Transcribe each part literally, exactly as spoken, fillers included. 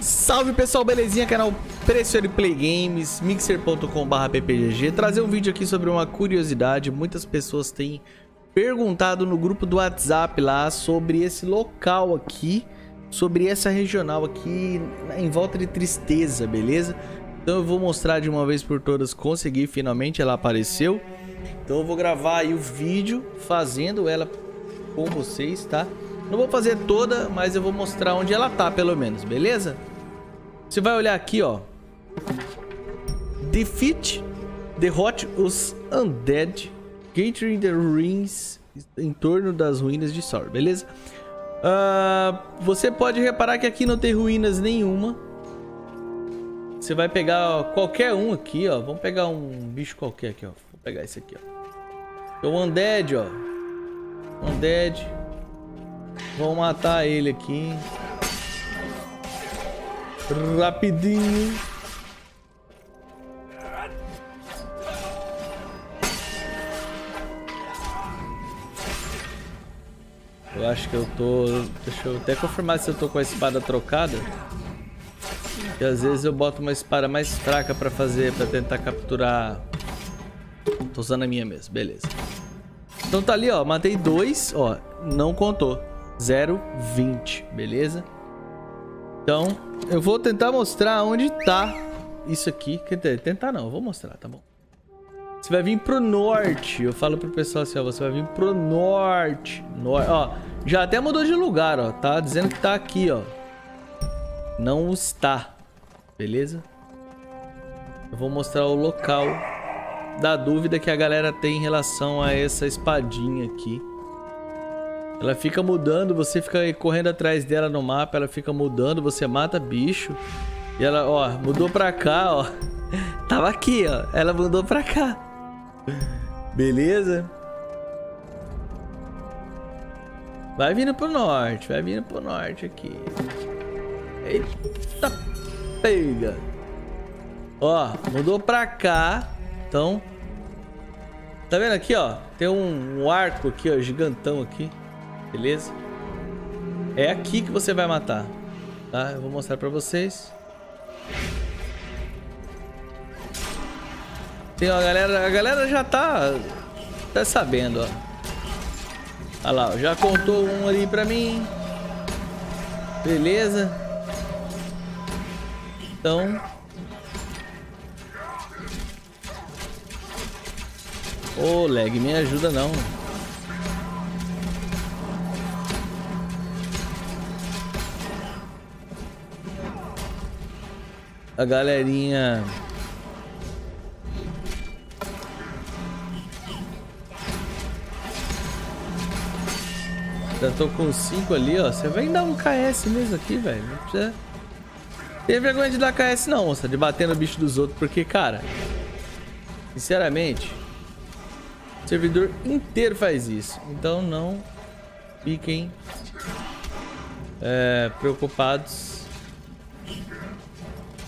Salve pessoal, belezinha? Canal Pressione Play Games, mixer ponto com barra ppgg. Trazer um vídeo aqui sobre uma curiosidade. Muitas pessoas têm perguntado no grupo do WhatsApp lá sobre esse local aqui, sobre essa regional aqui em volta de Tristezza, beleza? Então eu vou mostrar de uma vez por todas. Consegui, finalmente ela apareceu. Então eu vou gravar aí o vídeo fazendo ela com vocês, tá? Não vou fazer toda, mas eu vou mostrar onde ela tá, pelo menos, beleza? Você vai olhar aqui, ó. Defeat, derrote os Undead, Gathering the Ruins, em torno das ruínas de Saur, beleza? Uh, você pode reparar que aqui não tem ruínas nenhuma. Você vai pegar qualquer um aqui, ó. Vamos pegar um bicho qualquer aqui, ó. Vou pegar esse aqui, ó. É o Undead, ó. Undead. Vou matar ele aqui. Rapidinho. Eu acho que eu tô... Deixa eu até confirmar se eu tô com a espada trocada. E às vezes eu boto uma espada mais fraca pra fazer, pra tentar capturar. Tô usando a minha mesmo, beleza. Então tá ali, ó. Matei dois, ó. Não contou. zero vírgula vinte, beleza? Então, eu vou tentar mostrar onde tá isso aqui. Quer dizer, tentar não, eu vou mostrar, tá bom? Você vai vir pro norte. Eu falo pro pessoal assim, ó, você vai vir pro norte. Nor ó, já até mudou de lugar, ó. Tá dizendo que tá aqui, ó. Não está, beleza? Eu vou mostrar o local da dúvida que a galera tem em relação a essa espadinha aqui. Ela fica mudando, você fica correndo atrás dela no mapa, ela fica mudando, você mata bicho. E ela, ó, mudou pra cá, ó. Tava aqui, ó. Ela mudou pra cá. Beleza? Vai vindo pro norte, vai vindo pro norte aqui. Eita, pega. Ó, mudou pra cá. Então, tá vendo aqui, ó? Tem um arco aqui, ó, gigantão aqui. Beleza? É aqui que você vai matar, tá? Eu vou mostrar pra vocês. Tem, ó, a galera, a galera já tá, tá sabendo, ó. Olha lá, ó, já contou um ali pra mim. Beleza? Então... Ô, lag, me ajuda não. A galerinha... Já tô com cinco ali, ó. Você vai dar um K S mesmo aqui, velho. Não precisa... Tem vergonha de dar K S não, moça. De bater no bicho dos outros. Porque, cara... Sinceramente... O servidor inteiro faz isso. Então não fiquem... É, preocupados...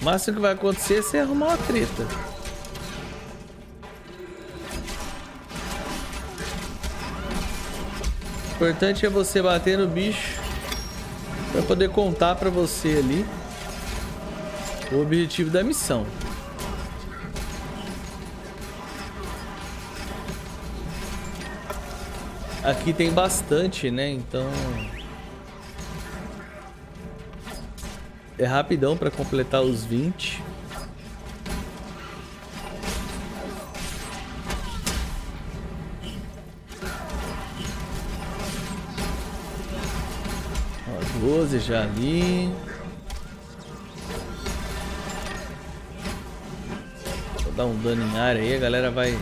O máximo que vai acontecer é você arrumar uma treta. O importante é você bater no bicho para poder contar para você ali o objetivo da missão. Aqui tem bastante, né? Então... É rapidão para completar os vinte. Ó, doze já ali. Vou dar um dano em área aí, a galera vai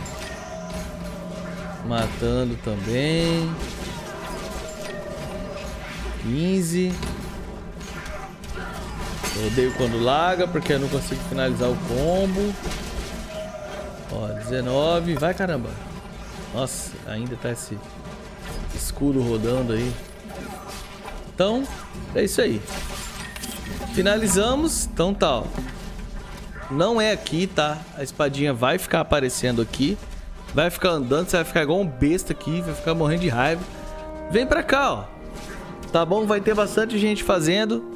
matando também. quinze. Eu odeio quando laga, porque eu não consigo finalizar o combo. Ó, dezenove. Vai, caramba. Nossa, ainda tá esse escudo rodando aí. Então, é isso aí. Finalizamos. Então tá, ó. Não é aqui, tá? A espadinha vai ficar aparecendo aqui. Vai ficar andando, você vai ficar igual um besta aqui. Vai ficar morrendo de raiva. Vem pra cá, ó. Tá bom? Vai ter bastante gente fazendo.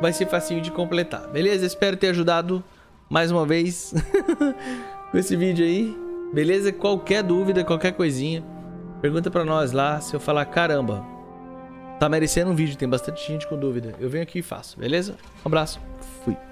vai ser facinho de completar. Beleza? Espero ter ajudado mais uma vez com esse vídeo aí. Beleza? Qualquer dúvida, qualquer coisinha, pergunta pra nós lá. Se eu falar, caramba, tá merecendo um vídeo, tem bastante gente com dúvida, eu venho aqui e faço, beleza? Um abraço, fui.